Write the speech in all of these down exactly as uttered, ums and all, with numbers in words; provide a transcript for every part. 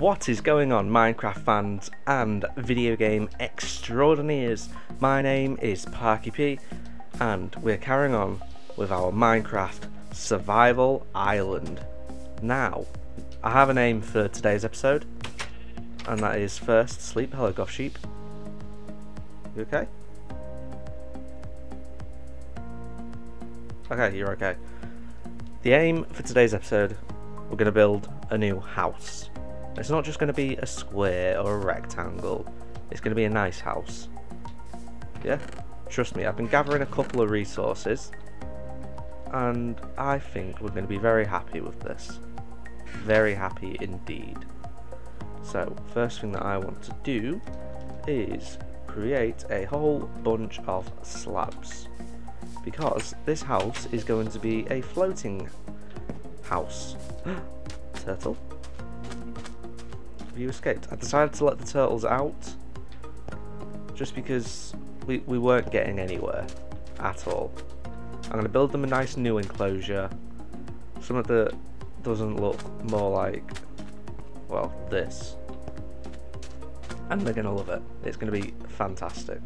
What is going on, Minecraft fans and video game extraordinaires? My name is Parky P and we're carrying on with our Minecraft Survival Island. Now, I have a name for today's episode, and that is First Sleep. Hello, Goff Sheep. You okay? Okay, you're okay. The aim for today's episode, we're going to build a new house. It's not just going to be a square or a rectangle, it's going to be a nice house. Yeah, trust me, I've been gathering a couple of resources and I think we're going to be very happy with this. Very happy indeed. So, first thing that I want to do is create a whole bunch of slabs, because this house is going to be a floating house. Turtle? You escaped. I decided to let the turtles out just because we, we weren't getting anywhere at all. I'm going to build them a nice new enclosure, something that doesn't look more like, well, this, and they're going to love it. It's going to be fantastic.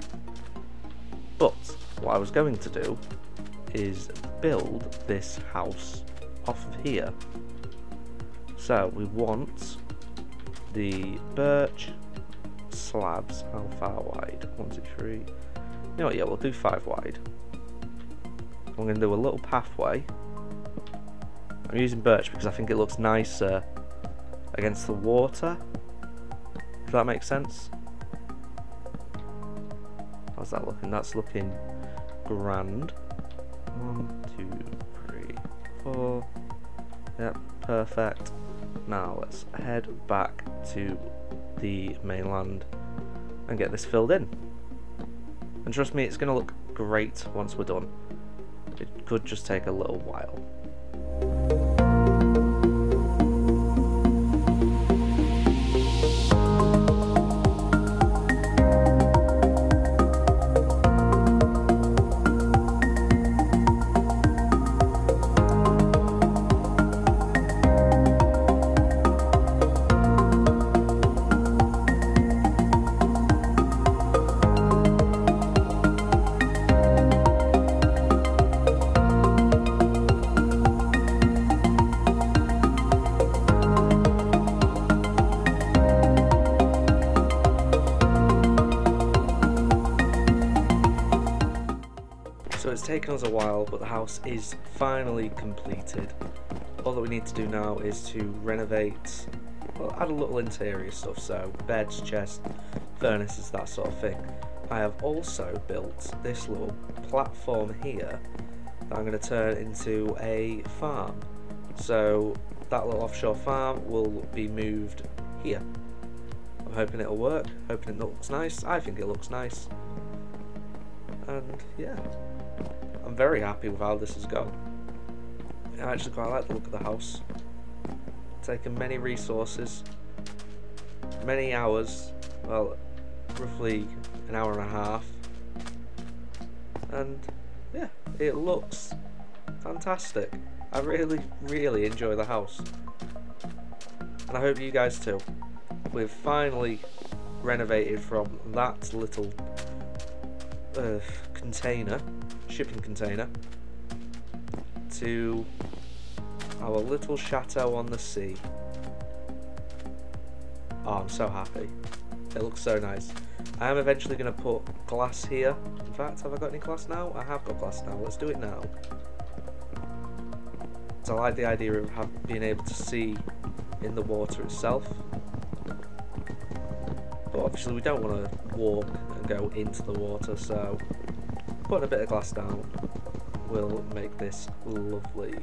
But what I was going to do is build this house off of here. So we want the birch slabs. How far wide? One, two, three. You know what, yeah, we'll do five wide. I'm going to do a little pathway. I'm using birch because I think it looks nicer against the water. Does that make sense? How's that looking? That's looking grand. One, two, three, four. Yep, perfect. Now let's head back to the mainland and get this filled in. And trust me, it's going to look great once we're done. It could just take a little while. Taken us a while, but the house is finally completed. All that we need to do now is to renovate, well, add a little interior stuff, so beds, chests, furnaces, that sort of thing. I have also built this little platform here that I'm going to turn into a farm. So that little offshore farm will be moved here. I'm hoping it'll work, hoping it looks nice. I think it looks nice. And yeah, I'm very happy with how this has gone. I actually quite like the look of the house. Taken many resources, many hours, well, roughly an hour and a half. And yeah, it looks fantastic. I really, really enjoy the house. And I hope you guys too. We've finally renovated from that little uh, container. shipping container to our little chateau on the sea. Oh, I'm so happy. It looks so nice. I am eventually going to put glass here. In fact, have I got any glass now? I have got glass now. Let's do it now. So I like the idea of have, being able to see in the water itself. But obviously we don't want to walk and go into the water, so putting a bit of glass down will make this lovely.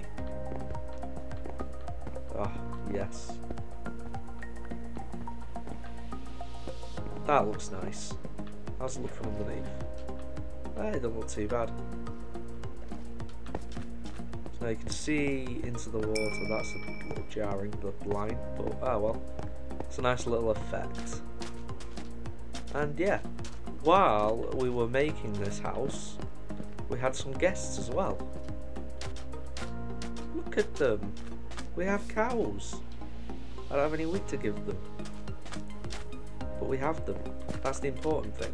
Ah, yes. That looks nice. How's it look from underneath? Eh, it doesn't look too bad. So now you can see into the water. That's a little jarring, the blind, but oh well. It's a nice little effect. And yeah, while we were making this house, we had some guests as well. Look at them. We have cows. I don't have any wood to give them. But we have them. That's the important thing.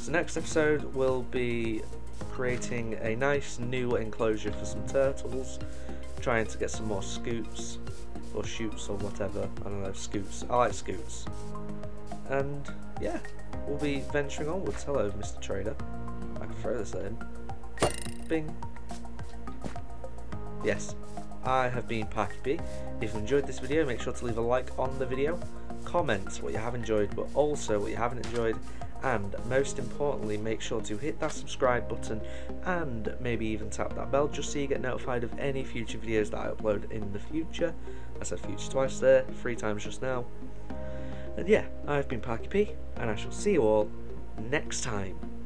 So next episode will be creating a nice new enclosure for some turtles, trying to get some more scoots or shoots or whatever. I don't know, scoots. I like scoots. And yeah, we'll be venturing onwards. Hello, Mister Trader. I can throw this at him. Bing. Yes, I have been Parky P. If you enjoyed this video, make sure to leave a like on the video, comment what you have enjoyed, but also what you haven't enjoyed, and most importantly, make sure to hit that subscribe button and maybe even tap that bell just so you get notified of any future videos that I upload in the future. I said future twice there, three times just now. And yeah, I've been Parky P, and I shall see you all next time.